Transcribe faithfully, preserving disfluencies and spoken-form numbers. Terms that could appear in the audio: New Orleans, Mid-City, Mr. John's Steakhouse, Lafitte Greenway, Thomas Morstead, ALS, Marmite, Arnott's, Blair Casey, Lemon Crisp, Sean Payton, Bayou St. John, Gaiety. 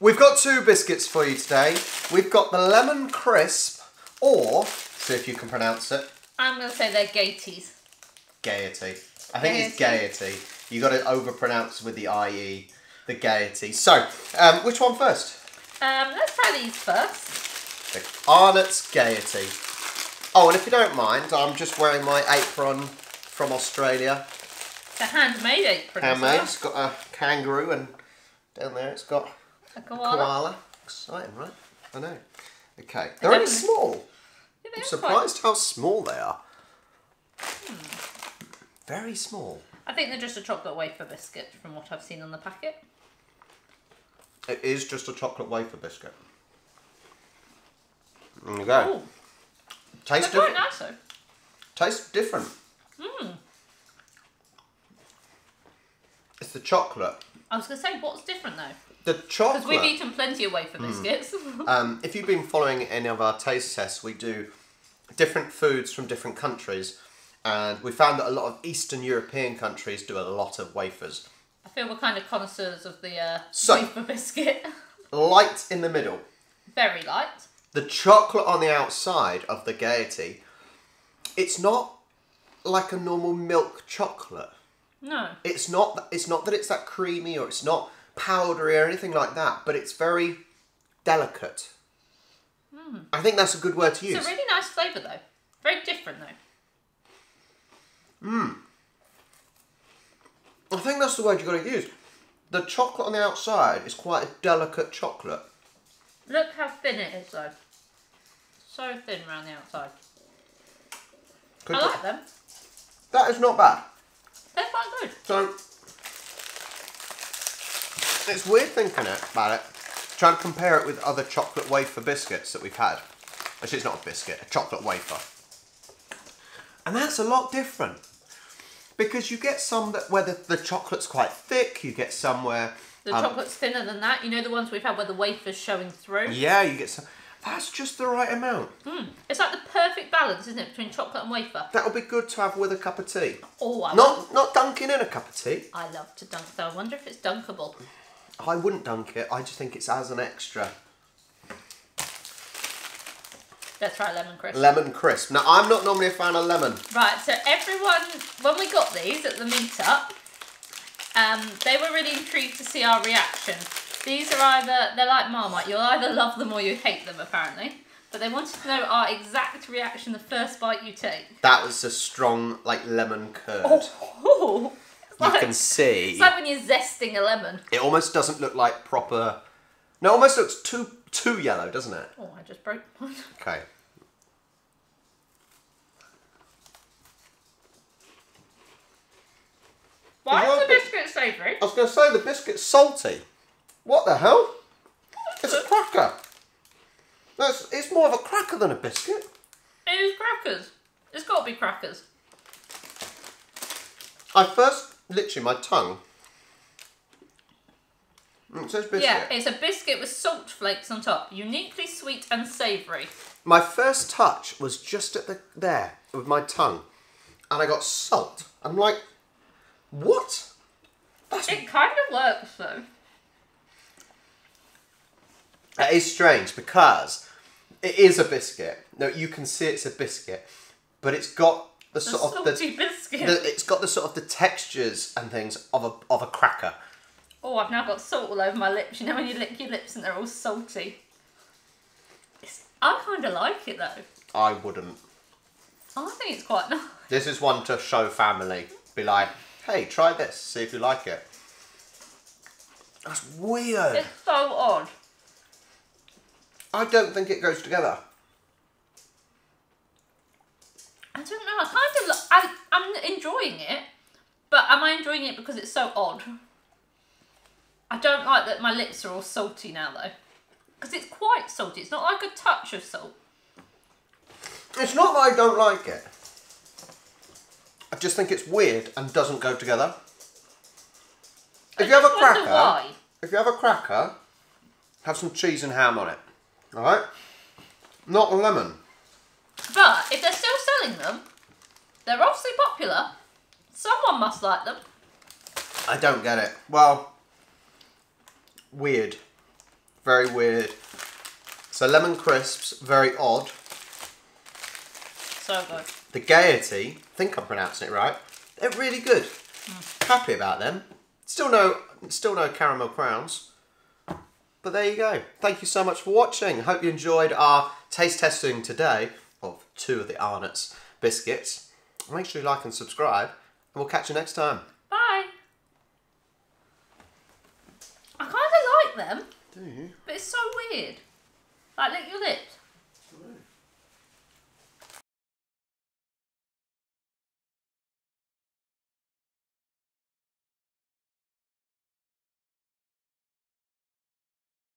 We've got two biscuits for you today. We've got the Lemon Crisp, or, see if you can pronounce it. I'm going to say they're Gaieties. Gaiety. I think Gaiety. It's Gaiety. You've got to over-pronounce with the I E, the Gaiety. So, um, which one first? Um, let's try these first. The Arnott's Gaiety. Oh, and if you don't mind, I'm just wearing my apron from Australia. It's a handmade apron. Handmade. Well. It's got a kangaroo, and down there it's got a koala. A koala. Exciting, right? I know. Okay. They're only small. Yeah, they I'm surprised quite... how small they are. Hmm. Very small. I think they're just a chocolate wafer biscuit from what I've seen on the packet. It is just a chocolate wafer biscuit. There you go. Tastes different. Quite nice though. Tastes different. Mm. It's the chocolate. I was going to say, what's different though? The chocolate. Because we've eaten plenty of wafer biscuits. Mm. um, if you've been following any of our taste tests, we do different foods from different countries. And we found that a lot of Eastern European countries do a lot of wafers. I feel we're kind of connoisseurs of the uh, so, wafer biscuit. Light in the middle. Very light. The chocolate on the outside of the Gaiety, it's not like a normal milk chocolate. No. It's not, it's not that it's that creamy or it's not powdery or anything like that, but it's very delicate. Mm. I think that's a good word to use. It's a really nice flavour though. Very different though. Mmm. I think that's the word you've got to use. The chocolate on the outside is quite a delicate chocolate. Look how thin it is though. So thin around the outside. Could I like them. That is not bad. They're quite good. So, it's weird thinking about it, trying to compare it with other chocolate wafer biscuits that we've had. Actually, it's not a biscuit, a chocolate wafer. And that's a lot different, because you get some that where the, the chocolate's quite thick, you get some where... The um, chocolate's thinner than that. You know the ones we've had where the wafer's showing through? Yeah, you get some... That's just the right amount. Mm. It's like the perfect balance, isn't it, between chocolate and wafer? That would be good to have with a cup of tea. Oh, I Not love... Not dunking in a cup of tea. I love to dunk, though. I wonder if it's dunkable. I wouldn't dunk it. I just think it's as an extra. Let's try Lemon Crisp. Lemon Crisp. Now, I'm not normally a fan of lemon. Right, so everyone, when we got these at the meet-up, um, they were really intrigued to see our reaction. These are either, they're like Marmite, you'll either love them or you hate them, apparently. But they wanted to know our exact reaction the first bite you take. That was a strong, like, lemon curd. Oh, it's like, you can see. It's like when you're zesting a lemon. It almost doesn't look like proper... No, it almost looks too... Too yellow, doesn't it? Oh, I just broke one. Okay. Why is, is the biscuit savoury? I was going to say the biscuit's salty. What the hell? It's a cracker. That's, it's more of a cracker than a biscuit. It is crackers. It's got to be crackers. I first, literally, my tongue... It says biscuit. Yeah, it's a biscuit with salt flakes on top. Uniquely sweet and savoury. My first touch was just at the there with my tongue. And I got salt. I'm like, what? That's... It kind of works though. That is strange because it is a biscuit. No, you can see it's a biscuit. But it's got the, the sort of the, biscuit. the it's got the sort of the textures and things of a of a cracker. Oh, I've now got salt all over my lips. You know when you lick your lips and they're all salty? It's, I kind of like it though. I wouldn't. I think it's quite nice. This is one to show family. Be like, hey, try this. See if you like it. That's weird. It's so odd. I don't think it goes together. I don't know. I kind of, I, I'm enjoying it. But am I enjoying it because it's so odd? I don't like that my lips are all salty now though. Because it's quite salty. It's not like a touch of salt. It's not that I don't like it. I just think it's weird and doesn't go together. If I you have a cracker, why. if you have a cracker, have some cheese and ham on it. Alright? Not a lemon. But if they're still selling them, they're obviously popular. Someone must like them. I don't get it. Well, weird. very weird. So Lemon Crisps, very odd. So good. The Gaiety, I think I'm pronouncing it right, they're really good. Mm. Happy about them. Still no, still no caramel crowns. But there you go. Thank you so much for watching. Hope you enjoyed our taste testing today of two of the Arnott's biscuits. Make sure you like and subscribe, and we'll catch you next time. Bye. I kind of like them. Do you? But it's so weird. Like, lick your lips.